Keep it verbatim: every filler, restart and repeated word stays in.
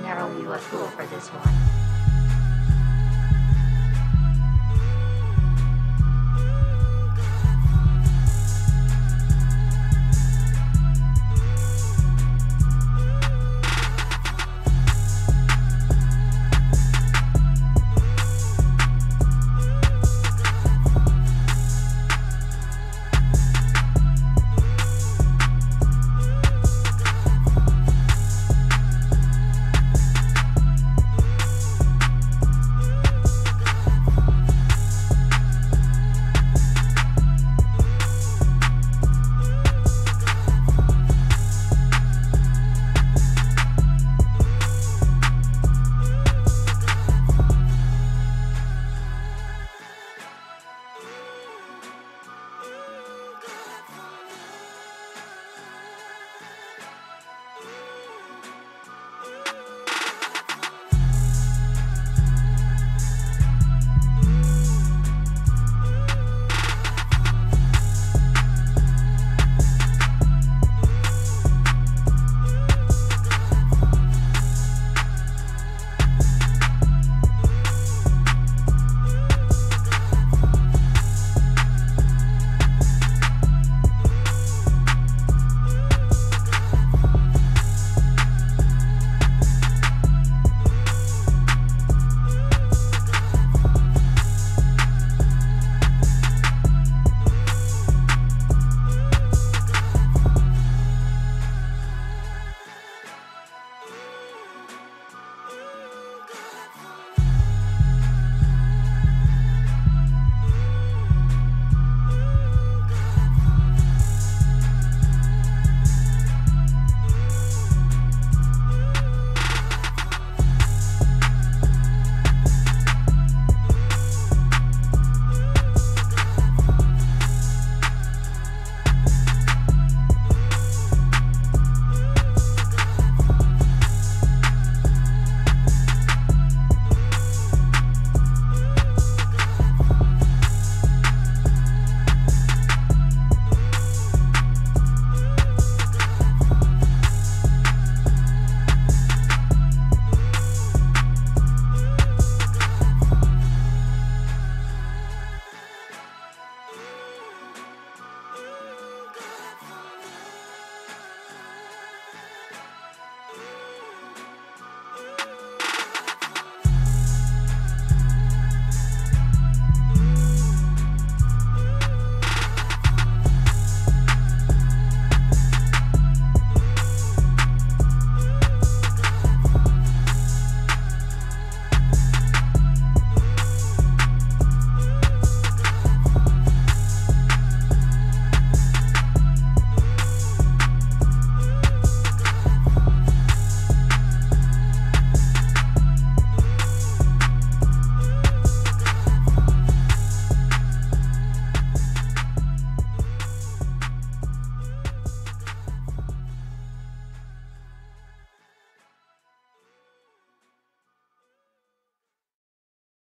narrowly left over this one.